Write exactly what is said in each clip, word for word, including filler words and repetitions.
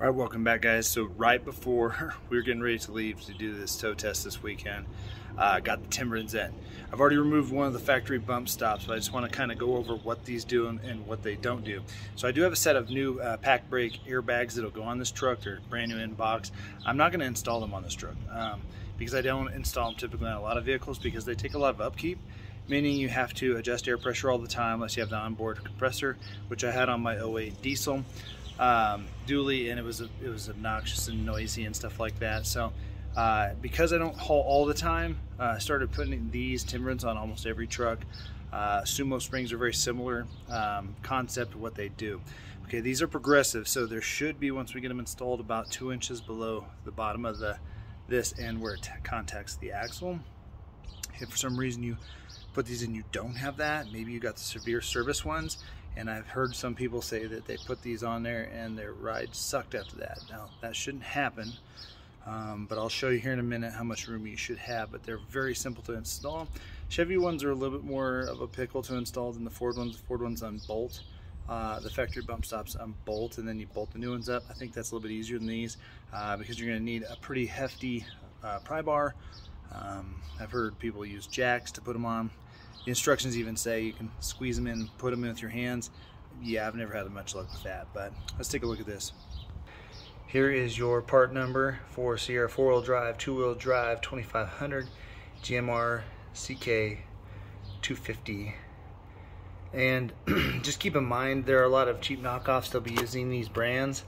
All right, welcome back, guys. So right before we were getting ready to leave to do this tow test this weekend, I uh, got the Timbrens in. I've already removed one of the factory bump stops, but I just want to kind of go over what these do and, and what they don't do. So I do have a set of new uh, pack brake airbags that'll go on this truck. They're brand new in box. I'm not going to install them on this truck um, because I don't install them typically on a lot of vehicles because they take a lot of upkeep, meaning you have to adjust air pressure all the time unless you have the onboard compressor, which I had on my O A diesel. Um, dually, and it was it was obnoxious and noisy and stuff like that. So uh, because I don't haul all the time, uh, I started putting these Timbrens on almost every truck. Uh, Sumo Springs are very similar um, concept to what they do. Okay, these are progressive, so there should be, once we get them installed, about two inches below the bottom of the this end where it contacts the axle. If for some reason you put these in, you don't have that, maybe you got the severe service ones, and I've heard some people say that they put these on there and their ride sucked after that. Now that shouldn't happen, um, but I'll show you here in a minute how much room you should have, but they're very simple to install. Chevy ones are a little bit more of a pickle to install than the Ford ones. The Ford ones unbolt, uh, the factory bump stops unbolt, and then you bolt the new ones up. I think that's a little bit easier than these uh, because you're gonna need a pretty hefty uh, pry bar. Um, I've heard people use jacks to put them on. The instructions even say you can squeeze them in, put them in with your hands. Yeah, I've never had much luck with that, but let's take a look at this. Here is your part number for Sierra four-wheel drive, two-wheel drive, twenty-five hundred, G M R C K two fifty. And just keep in mind, there are a lot of cheap knockoffs. They'll be using these brands.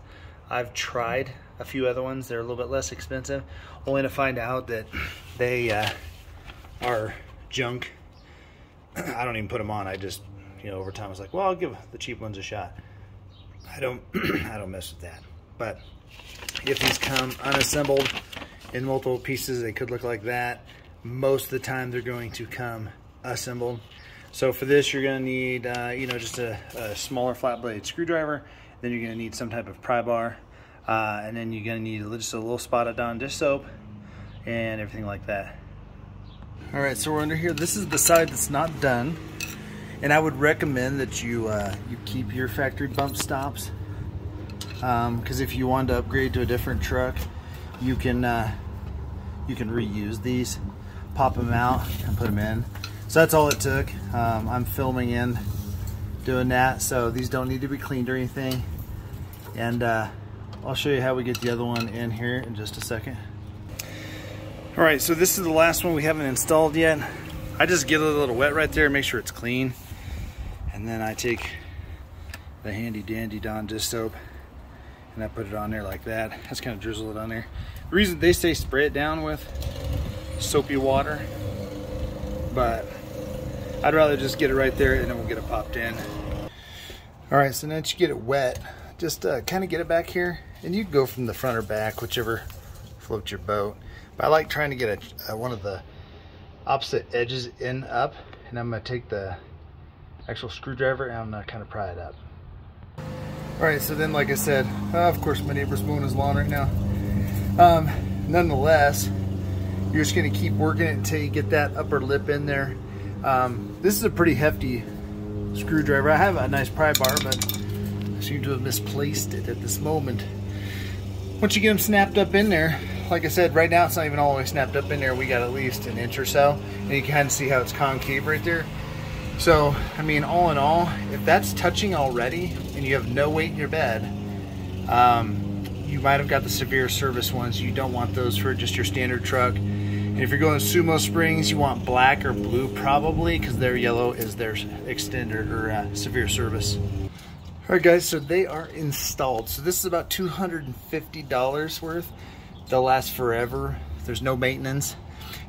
I've tried a few other ones. They're a little bit less expensive, only to find out that they uh, are junk. I don't even put them on. I just, you know, over time I was like, well, I'll give the cheap ones a shot. I don't, I don't mess with that. But if these come unassembled in multiple pieces, they could look like that. Most of the time, they're going to come assembled. So for this, you're going to need, uh, you know, just a, a smaller flat-bladed screwdriver. Then you're going to need some type of pry bar, uh, and then you're going to need just a little spot of Dawn dish soap and everything like that. All right, so we're under here. This is the side that's not done, and I would recommend that you uh, you keep your factory bump stops, because um, if you want to upgrade to a different truck, you can uh, you can reuse these, pop them out and put them in. So that's all it took. Um, I'm filming in doing that, so these don't need to be cleaned or anything. And uh, I'll show you how we get the other one in here in just a second. All right, so this is the last one we haven't installed yet. I just get it a little wet right there, make sure it's clean. And then I take the handy dandy Dawn dish soap and I put it on there like that. I just kind of drizzle it on there. The reason they say spray it down with soapy water, but I'd rather just get it right there and then we'll get it popped in. All right, so now that you get it wet, just uh, kind of get it back here. And you can go from the front or back, whichever floats your boat. But I like trying to get a, uh, one of the opposite edges in up, and I'm gonna take the actual screwdriver and I'm gonna kind of pry it up. All right, so then like I said, uh, of course my neighbor's mowing his lawn right now. Um, nonetheless, you're just gonna keep working it until you get that upper lip in there. Um, this is a pretty hefty screwdriver. I have a nice pry bar, but I seem to have misplaced it at this moment. Once you get them snapped up in there, like I said, right now it's not even all the way snapped up in there. We got at least an inch or so, and you can kind of see how it's concave right there. So, I mean, all in all, if that's touching already and you have no weight in your bed, um, you might have got the severe service ones. You don't want those for just your standard truck. And if you're going to Sumo Springs, you want black or blue probably, because their yellow is their extended or uh, severe service. All right, guys, so they are installed. So this is about two hundred fifty dollars worth. They'll last forever. There's no maintenance.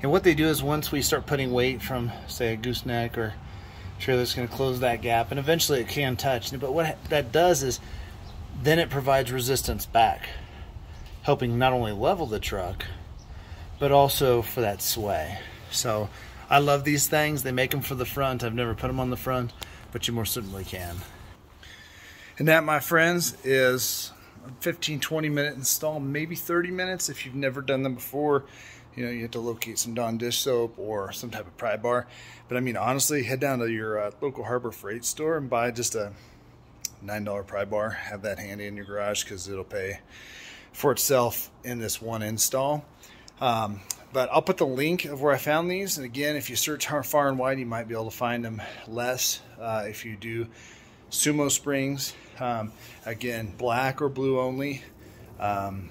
And what they do is once we start putting weight from, say, a gooseneck or trailer, it's going to close that gap, and eventually it can touch. But what that does is then it provides resistance back, helping not only level the truck, but also for that sway. So I love these things. They make them for the front. I've never put them on the front, but you more certainly can. And that, my friends, is a fifteen, twenty minute install, maybe thirty minutes. If you've never done them before, you know, you have to locate some Dawn dish soap or some type of pry bar. But I mean, honestly, head down to your uh, local Harbor Freight store and buy just a nine dollar pry bar. Have that handy in your garage because it'll pay for itself in this one install. Um, but I'll put the link of where I found these. And again, if you search far and wide, you might be able to find them less uh, if you do Sumo Springs. Um, again, black or blue only. Um,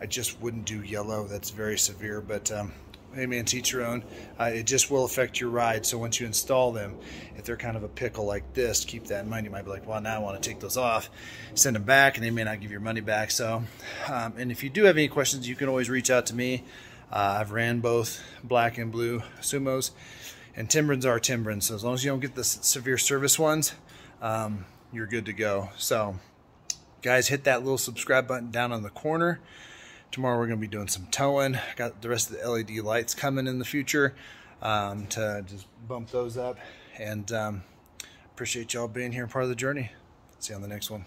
I just wouldn't do yellow. That's very severe, but um, hey man, teach your own. Uh, it just will affect your ride. So once you install them, if they're kind of a pickle like this, keep that in mind. You might be like, well, now I want to take those off, send them back, and they may not give your money back. So, um, and if you do have any questions, you can always reach out to me. Uh, I've ran both black and blue Sumos, and Timbrens are Timbrens. So as long as you don't get the severe service ones, um, you're good to go. So guys, hit that little subscribe button down on the corner. Tomorrow we're going to be doing some towing. Got the rest of the L E D lights coming in the future um, to just bump those up. And um, appreciate y'all being here and part of the journey. See you on the next one.